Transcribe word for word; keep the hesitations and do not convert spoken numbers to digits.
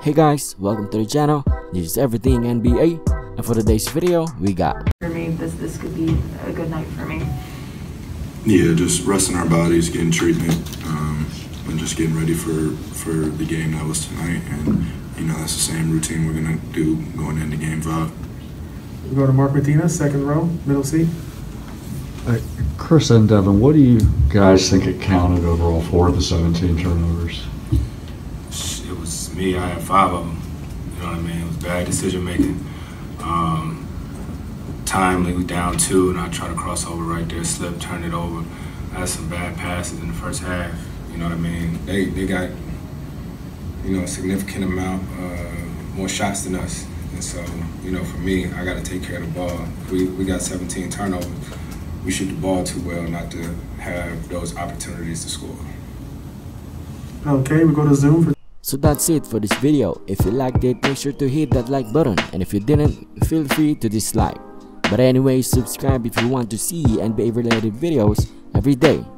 Hey guys, welcome to the channel. This is everything N B A, and for today's video we got, for me this this could be a good night for me. Yeah, just resting our bodies, getting treatment, um and just getting ready for for the game that was tonight. And you know, that's the same routine we're gonna do going into game five. We go to Mark Medina, second row, middle seat. Uh, Chris and Devin, what do you guys think it counted overall for the seventeen turnovers? It was me. I had five of them. You know what I mean? It was bad decision making. Um, timely, we down two, and I tried to cross over right there, slip, turn it over. I had some bad passes in the first half. You know what I mean? They they got, you know, a significant amount uh, more shots than us, and so, you know, for me, I got to take care of the ball. We we got seventeen turnovers. We shoot the ball too well not to have those opportunities to score. Okay, we go to Zoom. For so that's it for this video. If you liked it, make sure to hit that like button. And if you didn't, feel free to dislike. But anyway, subscribe if you want to see N B A related videos every day.